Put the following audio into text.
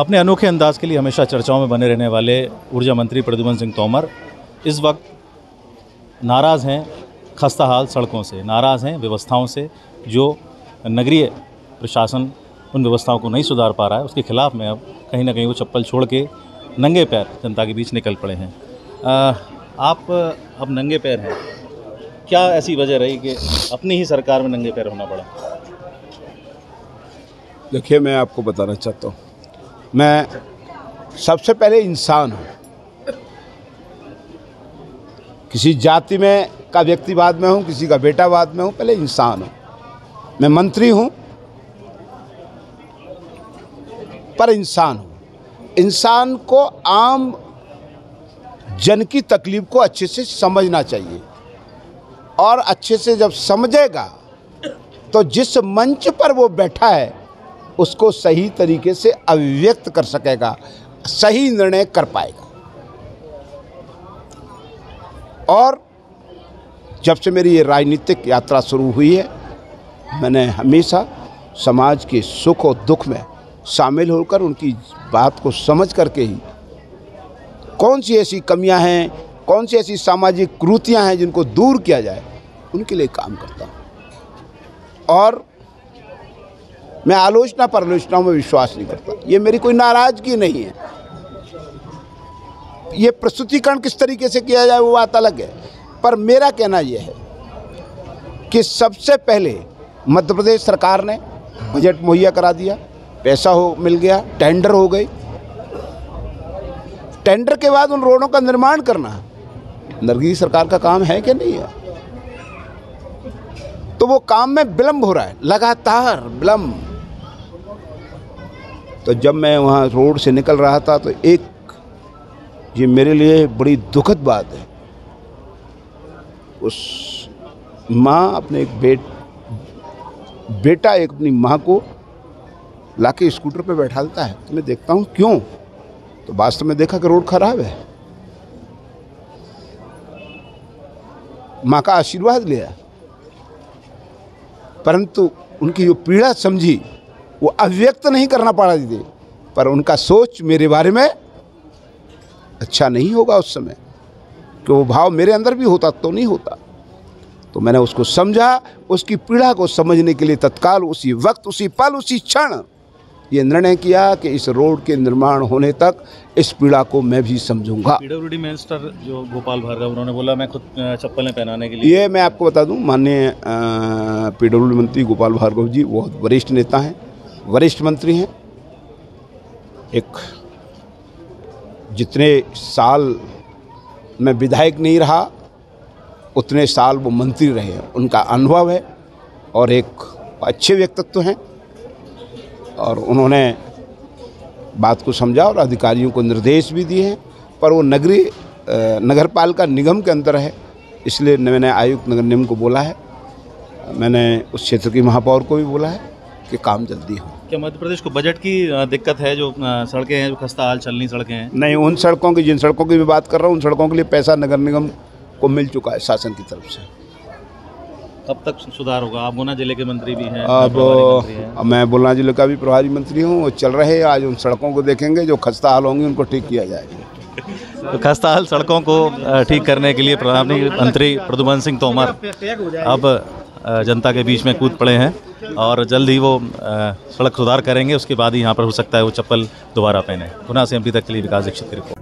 अपने अनोखे अंदाज के लिए हमेशा चर्चाओं में बने रहने वाले ऊर्जा मंत्री प्रद्युम्न सिंह तोमर इस वक्त नाराज़ हैं, खस्ताहाल सड़कों से नाराज़ हैं, व्यवस्थाओं से जो नगरीय प्रशासन उन व्यवस्थाओं को नहीं सुधार पा रहा है, उसके खिलाफ में अब कहीं ना कहीं वो चप्पल छोड़ के नंगे पैर जनता के बीच निकल पड़े हैं। आप अब नंगे पैर हैं, क्या ऐसी वजह रही कि अपनी ही सरकार में नंगे पैर होना पड़ा? देखिए, मैं आपको बताना चाहता हूँ, मैं सबसे पहले इंसान हूँ। किसी जाति में का व्यक्ति बाद में हूँ, किसी का बेटा बाद में हूँ, पहले इंसान हूँ। मैं मंत्री हूँ पर इंसान हूँ। इंसान को आम जन की तकलीफ को अच्छे से समझना चाहिए और अच्छे से जब समझेगा तो जिस मंच पर वो बैठा है उसको सही तरीके से अभिव्यक्त कर सकेगा, सही निर्णय कर पाएगा। और जब से मेरी ये राजनीतिक यात्रा शुरू हुई है, मैंने हमेशा समाज के सुख और दुख में शामिल होकर उनकी बात को समझ करके ही कौन सी ऐसी कमियां हैं, कौन सी ऐसी सामाजिक कुरीतियां हैं जिनको दूर किया जाए, उनके लिए काम करता हूँ। और मैं आलोचना परलोचनाओं में विश्वास नहीं करता। ये मेरी कोई नाराज़गी नहीं है। ये प्रस्तुतिकरण किस तरीके से किया जाए वो बात अलग है, पर मेरा कहना यह है कि सबसे पहले मध्य प्रदेश सरकार ने बजट मुहैया करा दिया, पैसा मिल गया, टेंडर हो गई। टेंडर के बाद उन रोडों का निर्माण करना नरगी सरकार का काम है कि नहीं है, तो वो काम में विलम्ब हो रहा है, लगातार विलम्ब। तो जब मैं वहाँ रोड से निकल रहा था तो एक ये मेरे लिए बड़ी दुखद बात है, उस माँ अपने एक बेटा एक अपनी माँ को लाके स्कूटर पे बैठा देता है। तो मैं देखता हूँ क्यों, तो वास्तव में देखा कि रोड खराब है। माँ का आशीर्वाद लिया, परंतु उनकी जो पीड़ा समझी वो अभिव्यक्त नहीं करना पड़ा दीदी, पर उनका सोच मेरे बारे में अच्छा नहीं होगा उस समय, कि वो भाव मेरे अंदर भी होता तो नहीं होता। तो मैंने उसको समझा, उसकी पीड़ा को समझने के लिए तत्काल उसी वक्त, उसी पल, उसी क्षण ये निर्णय किया कि इस रोड के निर्माण होने तक इस पीड़ा को मैं भी समझूंगा। पीडब्ल्यूडी मिनिस्टर जो गोपाल भार्गव, उन्होंने बोला मैं खुद चप्पलें पहनाने के लिए। ये मैं आपको बता दूं, माननीय पीडब्ल्यूडी मंत्री गोपाल भार्गव जी बहुत वरिष्ठ नेता हैं, वरिष्ठ मंत्री हैं। एक जितने साल मैं विधायक नहीं रहा उतने साल वो मंत्री रहे, उनका अनुभव है और एक अच्छे व्यक्तित्व हैं। और उन्होंने बात को समझा और अधिकारियों को निर्देश भी दिए हैं, पर वो नगरपालिका निगम के अंदर है, इसलिए मैंने आयुक्त नगर निगम को बोला है, मैंने उस क्षेत्र की महापौर को भी बोला है कि काम जल्दी हो। क्या मध्य प्रदेश को बजट की दिक्कत है, जो सड़कें हैं जो खस्ता हाल चलनी सड़कें हैं? नहीं, उन सड़कों की, जिन सड़कों की मैं बात कर रहा हूँ, उन सड़कों के लिए पैसा नगर निगम को मिल चुका है शासन की तरफ से। कब तक सुधार होगा? आप गुना जिले के मंत्री भी हैं। अब मैं गुना जिले का भी प्रभारी मंत्री हूँ, वो चल रहे हैं। आज उन सड़कों को देखेंगे जो खस्ता हाल होंगी, उनको ठीक किया जाएगा। तो खस्ता हाल सड़कों को ठीक करने के लिए प्रभारी मंत्री प्रद्युम्न सिंह तोमर अब जनता के बीच में कूद पड़े हैं और जल्द ही वो सड़क सुधार करेंगे, उसके बाद ही यहाँ पर हो सकता है वो चप्पल दोबारा पहने। गुना से एमपी तक के लिए विकास दीक्षित की रिपोर्ट।